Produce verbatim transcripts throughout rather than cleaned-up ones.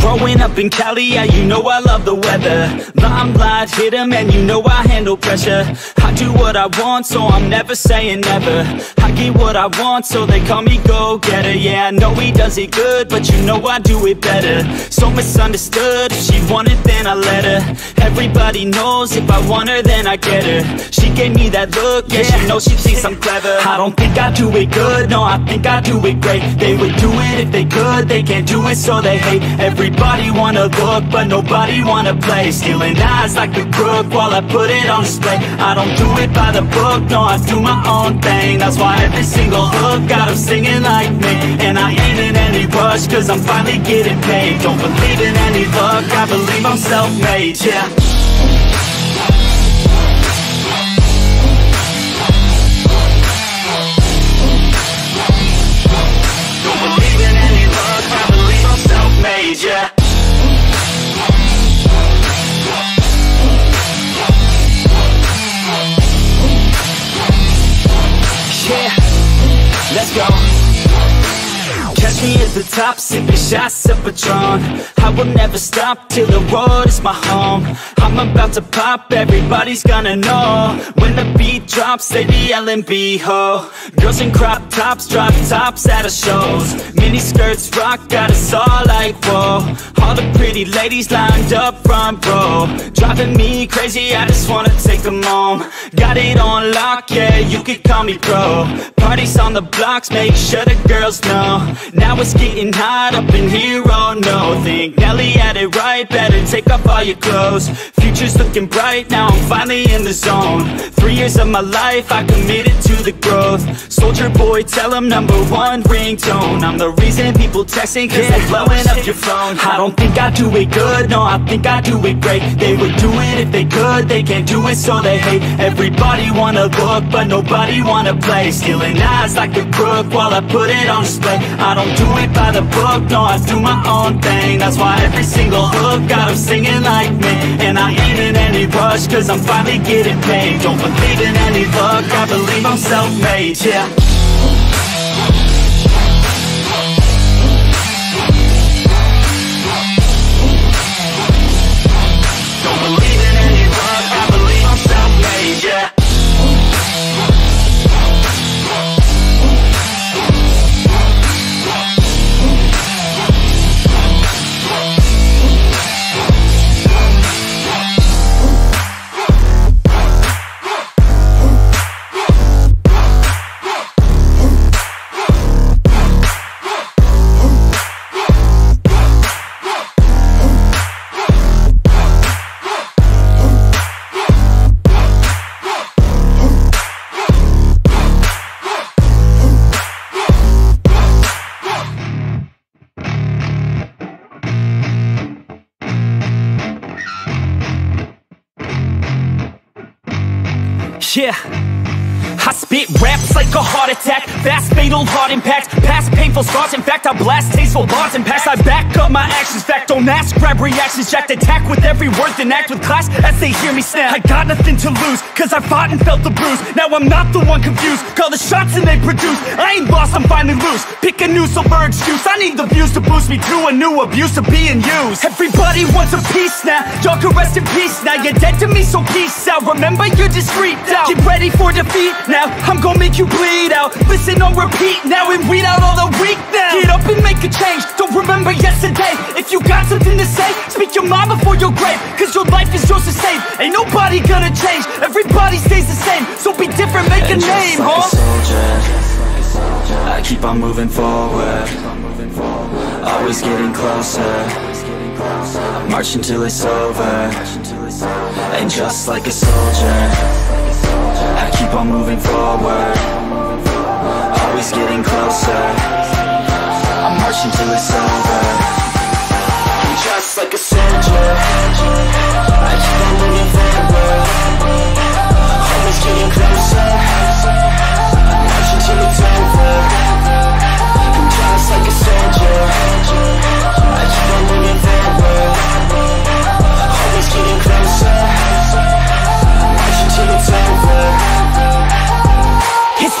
Growing up in Cali, yeah, you know I love the weather. Limelight, hit 'em, and you know I handle pressure. I do what I want, so I'm never saying never. I get what I want, so they call me go-getter. Yeah, I know he does it good, but you know I do it better. So misunderstood, if she wanted, then I let her. Everybody knows, if I want her, then I get her. She gave me that look, yeah, she knows she thinks I'm clever. I don't think I do it good, no, I think I do it great. They would do it if they could, they can't do it, so they hate. Everybody wanna look, but nobody wanna play. Stealing eyes like a crook while I put it on display. I don't do it by the book, no, I do my own thing. That's why every single hook got them singing like me. And I ain't in any rush, cause I'm finally getting paid. Don't believe in any luck, I believe I'm self-made, yeah. top, sipping shots of Patron. I will never stop till the world is my home. I'm about to pop, everybody's gonna know. When the beat drops, they be yelling B-ho. Girls in crop tops, drop tops at our shows. Mini skirts rock, got us all like whoa. All the pretty ladies lined up front row, driving me crazy, I just wanna take them home. Got it on lock, yeah, you could call me pro. Parties on the blocks, make sure the girls know. Now it's getting hot up in here, oh no. Think Nelly had it right, better take off all your clothes. Future's looking bright, now I'm finally in the zone. Three years of my life, I committed to the growth. Soldier boy, tell him number one ringtone. I'm the reason people texting, cause yeah, they're blowing up your phone. I don't think I do it good, no, I think I do it great. They would do it if they could, they can't do it so they hate. Everybody wanna look, but nobody wanna play. Stealing eyes like a crook while I put it on display. I don't do it by the book, no, I do my own thing. That's why every single hook got them singing like me. And I ain't in any rush, cause I'm finally getting paid. Don't believe in any luck, I believe I'm self-made, yeah. Yeah, I spit raps like a heart attack, fast fatal heart impact, past painful scars. In fact, I blast tasteful bars and packs. I back up my actions, fact, don't ask, grab reactions, jacked, attack with every word, then act with class as they hear me snap. I got nothing to lose, cause I fought and felt the bruise. Now I'm not the one confused, call the shots and they produce. I ain't lost, I'm finally loose, pick a new silver excuse. I need the views to boost me to a new abuse of being used. Everybody wants a piece now, y'all can rest in peace now. You're dead to me, so peace out, remember you're just freaked out. Get ready for defeat now, I'm gonna make you bleed out. Listen on repeat now and weed out all the weak now. Get up and make a change, don't remember yesterday. If you got something to say, speak your mind before your grave. Cause your life is yours to save, ain't nobody gonna change. Everybody stays the same, so be different, make and a name, like huh? A soldier, like a soldier, I keep on moving forward, on moving forward. Always getting closer, always getting closer. March until it's over, until it's over. And just like a soldier, I keep on moving forward, always getting closer. I'm marching till it's over. I'm just like a soldier, I keep on moving forward, always getting closer. I'm marching till it's over. I'm just like a soldier, I keep on moving forward, always getting closer. It's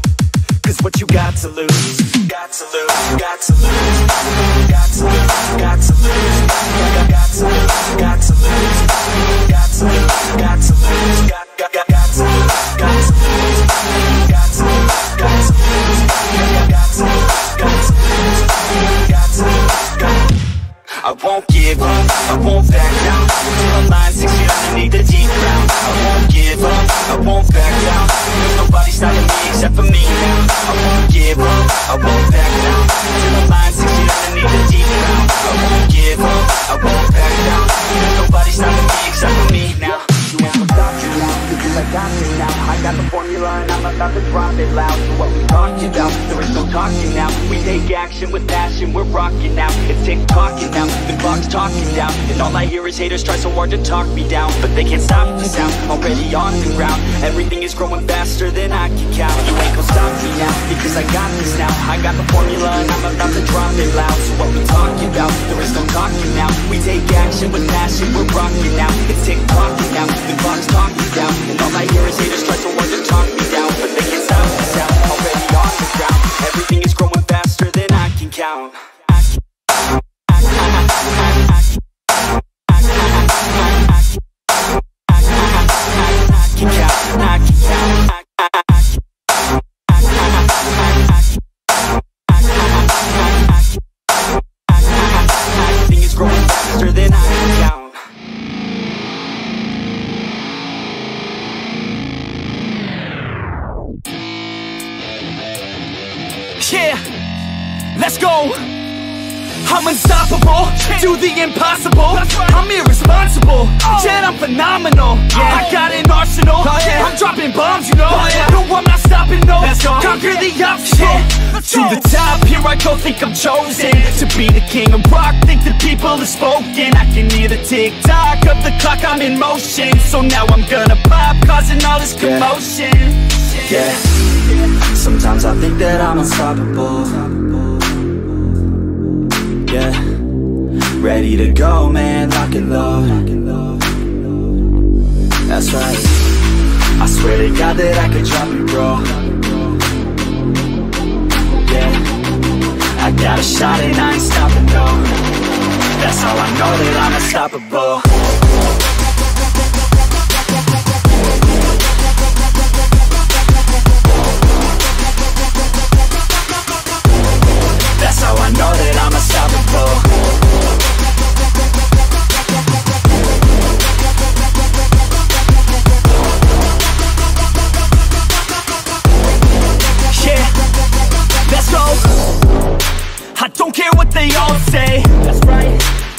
Cause what you got to lose, got to lose, got to lose, got to lose, got to lose, got to lose, got to lose, got to lose. Got to lose, got, got, got, got to lose, got to lose, got to lose, got to lose, got to lose, got to lose, got to lose, got to lose. I won't give up, I won't back down. Till the line six feet underneath the deep ground. I won't give up, I won't back down. Nobody's stopping me except for me now. I won't give up, I won't back down. Till the line six feet underneath the deep ground. I won't give up, I won't back down. Nobody's stopping me except for me now. I got it now, I got the formula and I'm about to drop it loud. So what we talking about, there is no talking now. We take action with passion, we're rocking now. It's tick-tocking now, the clock's talking down. And all I hear is haters try so hard to talk me down. But they can't stop the sound, already on the ground. Everything is growing faster than I can count. You ain't gon' stop me now, because I got this now. I got the formula and I'm about to drop it loud. So what we talking about, there is no talking now. We take action with passion, we're rocking now. It's tick-tocking now, the clock's talking down. And all I hear is haters try so hard to talk me down. But they can't stop the sound, already on the ground. Everything is growing faster than I can count. Yeah, let's go. I'm unstoppable, do the impossible. I'm irresponsible, yet I'm phenomenal. I got an arsenal, I'm dropping bombs, you know. No, I'm not stopping, no. Conquer the obstacle. To the top, here I go, think I'm chosen to be the king of rock, think the people have spoken. I can hear the tick-tock of the clock, I'm in motion. So now I'm gonna pop, causing all this commotion. Yeah, yeah. Sometimes I think that I'm unstoppable. Yeah, ready to go, man, lock and load. That's right, I swear to God that I could drop it, bro. I got a shot and I ain't stopping, no. That's how I know that I'm unstoppable. That's how I know that I'm unstoppable. Yeah, let's go. I don't care what they all say. That's right.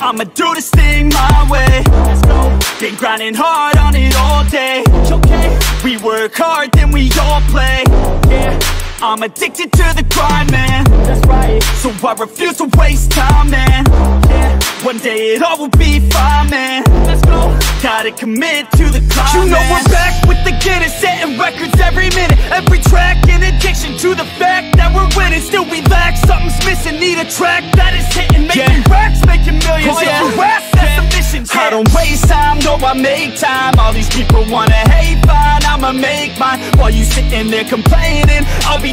I'ma do this thing my way. Let's go. Been grinding hard on it all day. Okay. We work hard, then we all play. Yeah. I'm addicted to the grind, man. That's right. So I refuse to waste time, man. Yeah. One day it all will be fine, man. Let's go. Gotta commit to the climb. You know we're back with the Guinness, setting records every minute, every track. An addiction to the fact that we're winning, still we lack. Something's missing, need a track that is hitting, making yeah. racks, making millions. Oh, yeah. Racks, that's yeah. the mission. Yeah. I don't waste time, no, I make time. All these people wanna hate, fine, I'ma make mine. While you sitting there complaining, I'll be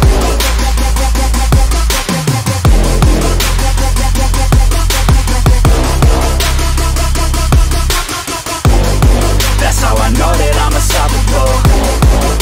That's how I know that I'm unstoppable.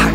I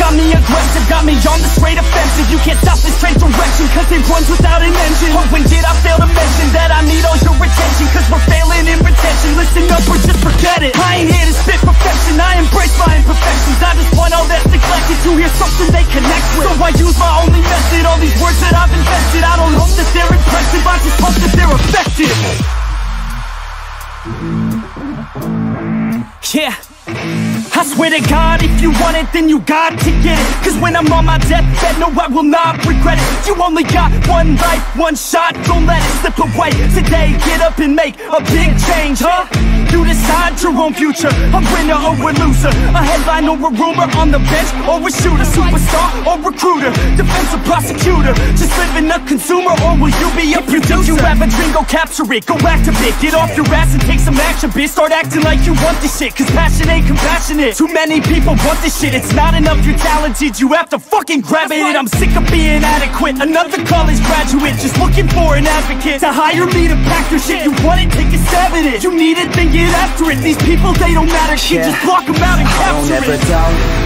Got me aggressive, got me on the straight offensive. You can't stop this straight direction, cause it runs without an engine. But when did I fail to mention that I need all your attention? Cause we're failing in retention, listen up or just forget it. I ain't here to spit perfection, I embrace my imperfections. I just want all that's neglected to hear something they connect with. So I use my only method, all these words that I've invested. I don't hope that they're impressive, I just hope that they're effective. Yeah, I swear to God, if you want it, then you got to get it. Cause when I'm on my deathbed, no, I will not regret it. You only got one life, one shot, don't let it slip away. Today, get up and make a big change, huh? You decide your own future, a winner or a loser, a headline or a rumor, on the bench or a shooter, superstar or recruiter, defensive prosecutor, just living a consumer. Or will you be a producer? If you have a dream, go capture it, go activate. Get off your ass and take some action, bitch. Start acting like you want this shit, cause passion ain't compassionate. Too many people want this shit, it's not enough. You're talented, you have to fucking grab it. I'm sick of being adequate, another college graduate, just looking for an advocate to hire me to pack your shit. You want it, take a stab at it. You need it, then get after it. These people, they don't matter, she yeah. just block them out and capture it. I don't ever doubt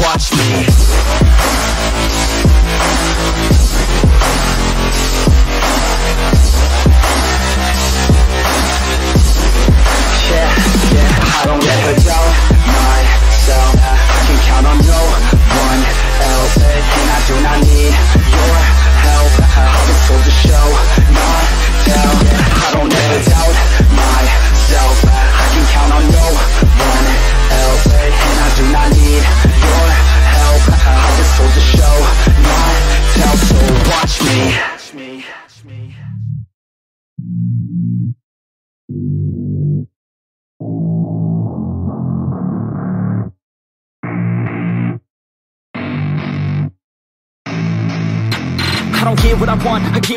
Watch me. I don't get what I want, I get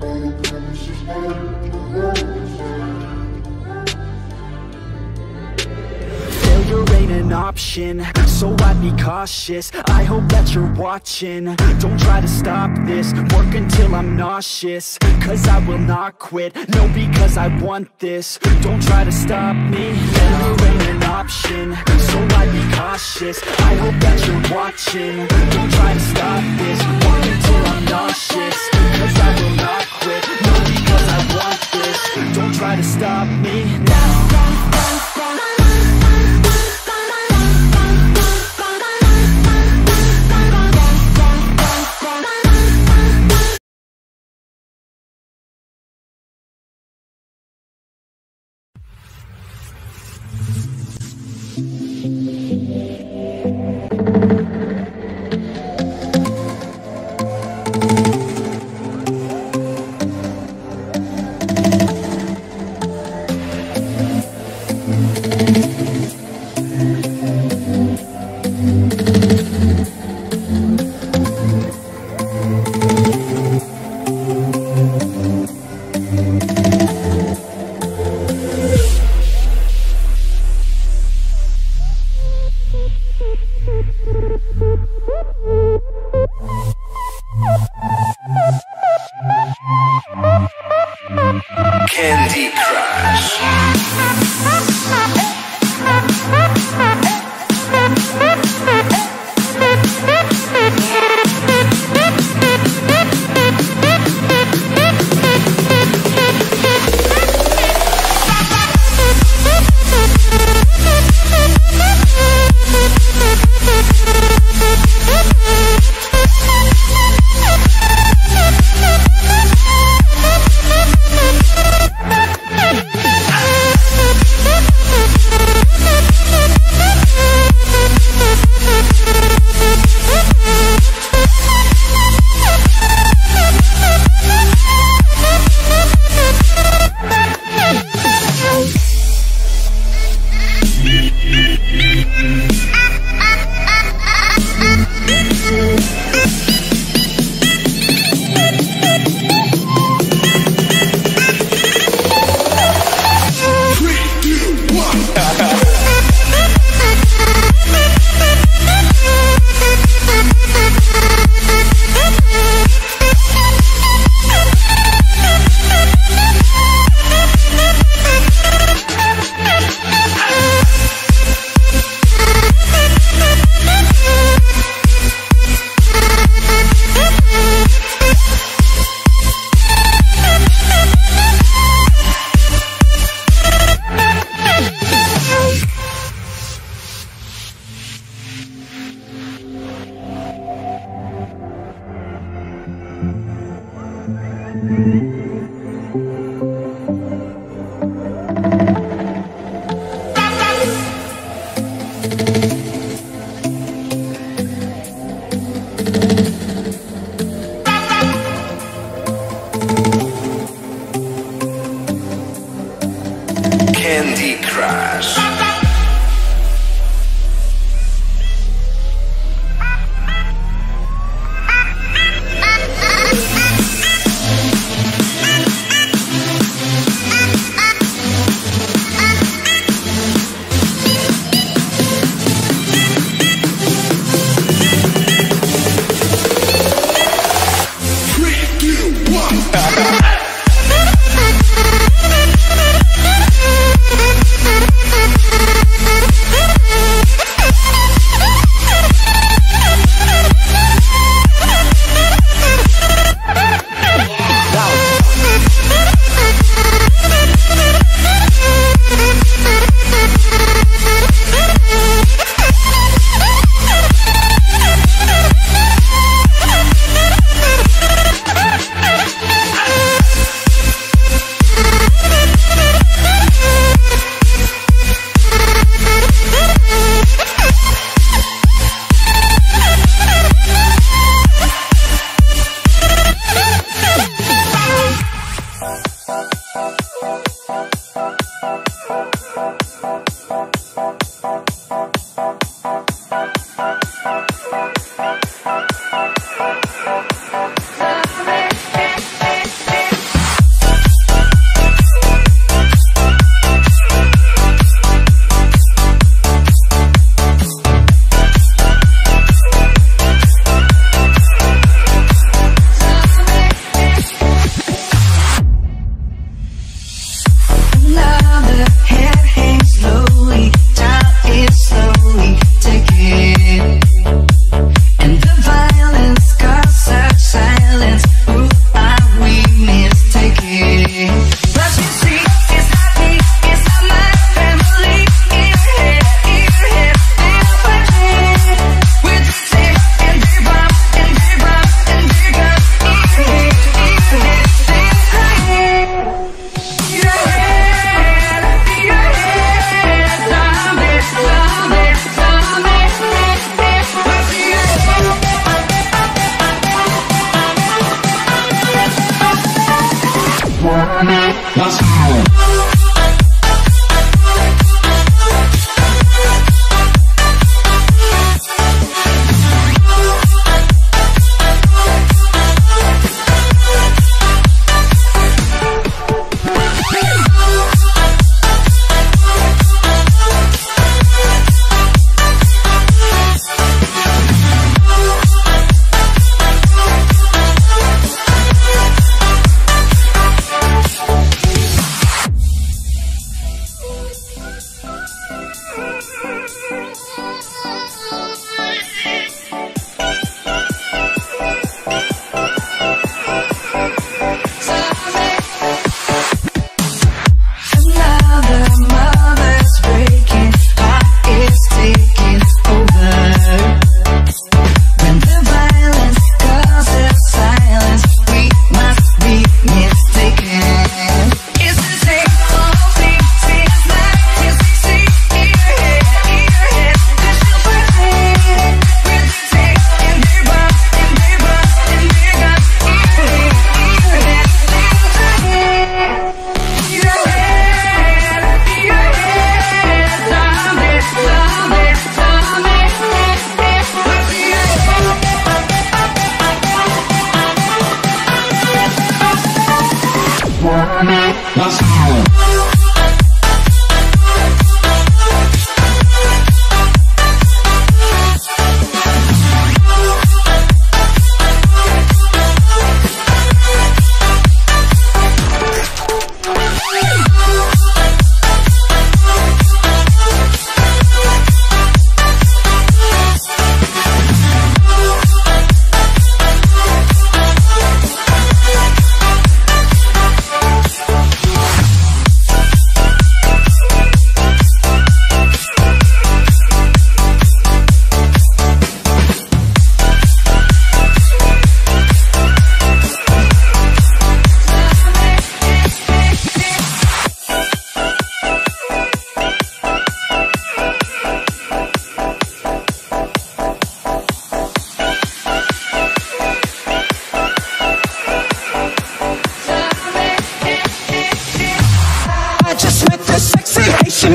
Oh, ain't an option, so I'd be cautious. I hope that you're watching. Don't try to stop this, work until I'm nauseous, cause I will not quit, no, because I want this. Don't try to stop me, never ain't an option, so I'd be cautious. I hope that you're watching. Don't try to stop this, work until I'm nauseous, cause I will not quit, no, because I want this. Don't try to stop me now.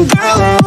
girl.